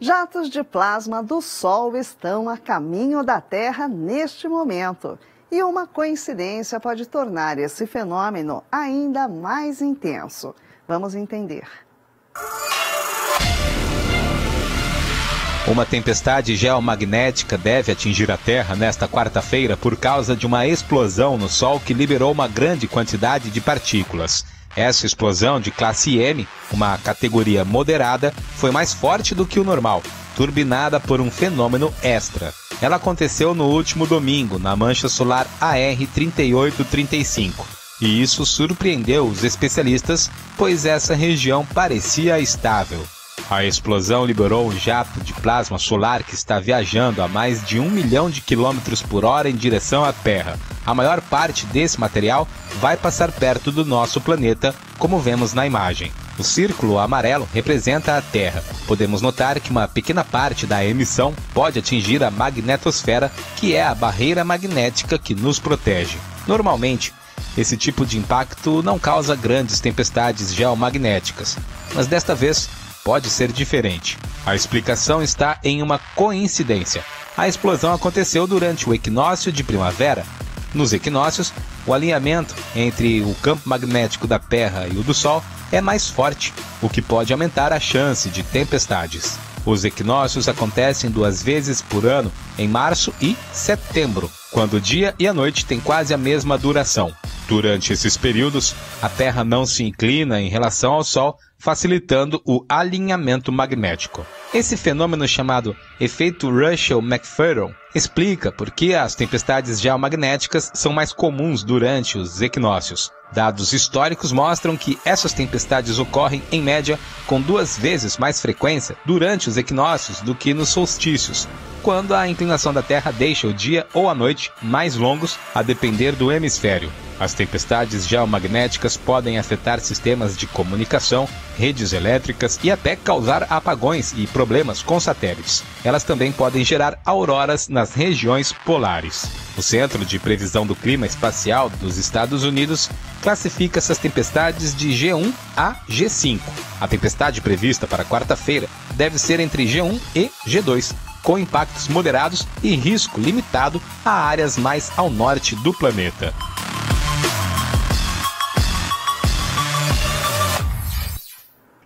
Jatos de plasma do Sol estão a caminho da Terra neste momento, e uma coincidência pode tornar esse fenômeno ainda mais intenso. Vamos entender. Uma tempestade geomagnética deve atingir a Terra nesta quarta-feira por causa de uma explosão no Sol que liberou uma grande quantidade de partículas. Essa explosão de classe M, uma categoria moderada, foi mais forte do que o normal, turbinada por um fenômeno extra. Ela aconteceu no último domingo, na mancha solar AR-3835. E isso surpreendeu os especialistas, pois essa região parecia estável. A explosão liberou um jato de plasma solar que está viajando a mais de 1 milhão de km/h em direção à Terra. A maior parte desse material vai passar perto do nosso planeta, como vemos na imagem. O círculo amarelo representa a Terra. Podemos notar que uma pequena parte da emissão pode atingir a magnetosfera, que é a barreira magnética que nos protege. Normalmente, esse tipo de impacto não causa grandes tempestades geomagnéticas, mas desta vez pode ser diferente. A explicação está em uma coincidência. A explosão aconteceu durante o equinócio de primavera. Nos equinócios, o alinhamento entre o campo magnético da Terra e o do Sol é mais forte, o que pode aumentar a chance de tempestades. Os equinócios acontecem 2 vezes por ano, em março e setembro, quando o dia e a noite têm quase a mesma duração. Durante esses períodos, a Terra não se inclina em relação ao Sol, facilitando o alinhamento magnético. Esse fenômeno, chamado efeito Russell-McFerron, explica por que as tempestades geomagnéticas são mais comuns durante os equinócios. Dados históricos mostram que essas tempestades ocorrem, em média, com 2 vezes mais frequência durante os equinócios do que nos solstícios, quando a inclinação da Terra deixa o dia ou a noite mais longos, a depender do hemisfério. As tempestades geomagnéticas podem afetar sistemas de comunicação, redes elétricas e até causar apagões e problemas com satélites. Elas também podem gerar auroras nas regiões polares. O Centro de Previsão do Clima Espacial dos Estados Unidos classifica essas tempestades de G1 a G5. A tempestade prevista para quarta-feira deve ser entre G1 e G2, com impactos moderados e risco limitado a áreas mais ao norte do planeta.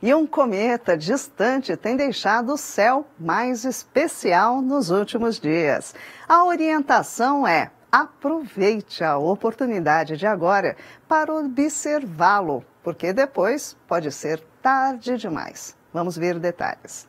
E um cometa distante tem deixado o céu mais especial nos últimos dias. A orientação é: aproveite a oportunidade de agora para observá-lo, porque depois pode ser tarde demais. Vamos ver detalhes.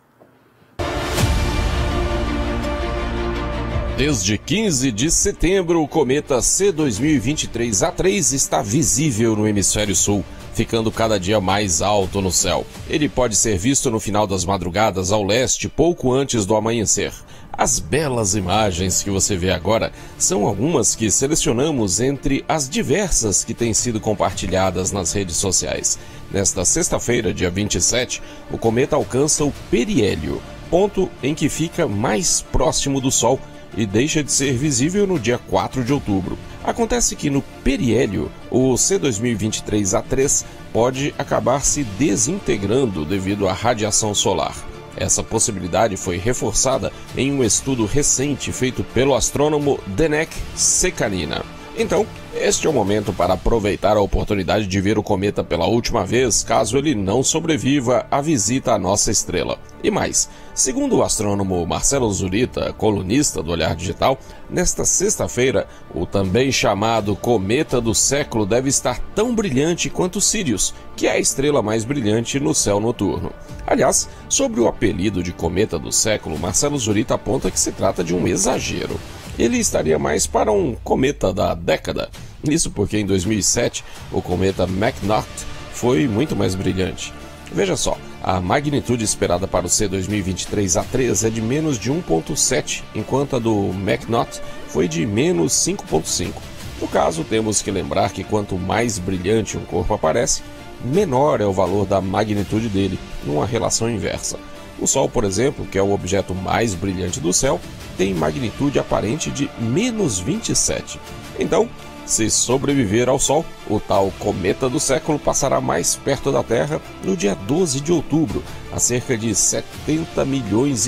Desde 15 de setembro, o cometa C/2023 A3 está visível no hemisfério sul, ficando cada dia mais alto no céu. Ele pode ser visto no final das madrugadas ao leste, pouco antes do amanhecer. As belas imagens que você vê agora são algumas que selecionamos entre as diversas que têm sido compartilhadas nas redes sociais. Nesta sexta-feira, dia 27, o cometa alcança o periélio, ponto em que fica mais próximo do Sol, e deixa de ser visível no dia 4 de outubro. Acontece que no periélio, o C/2023 A3 pode acabar se desintegrando devido à radiação solar. Essa possibilidade foi reforçada em um estudo recente feito pelo astrônomo Denek Sekanina. Então, este é o momento para aproveitar a oportunidade de ver o cometa pela última vez, caso ele não sobreviva à visita à nossa estrela. E mais, segundo o astrônomo Marcelo Zurita, colunista do Olhar Digital, nesta sexta-feira, o também chamado cometa do século deve estar tão brilhante quanto Sirius, que é a estrela mais brilhante no céu noturno. Aliás, sobre o apelido de cometa do século, Marcelo Zurita aponta que se trata de um exagero. Ele estaria mais para um cometa da década. Isso porque em 2007 o cometa McNaught foi muito mais brilhante. Veja só, a magnitude esperada para o C/2023 A3 é de menos de 1,7, enquanto a do McNaught foi de menos 5,5. No caso, temos que lembrar que quanto mais brilhante um corpo aparece, menor é o valor da magnitude dele, numa relação inversa. O Sol, por exemplo, que é o objeto mais brilhante do céu, tem magnitude aparente de menos 27. Então, Se sobreviver ao Sol, o tal cometa do século passará mais perto da Terra no dia 12 de outubro, a cerca de 70,5 milhões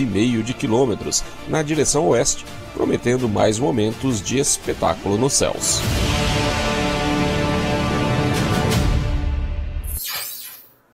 de quilômetros, na direção oeste, prometendo mais momentos de espetáculo nos céus.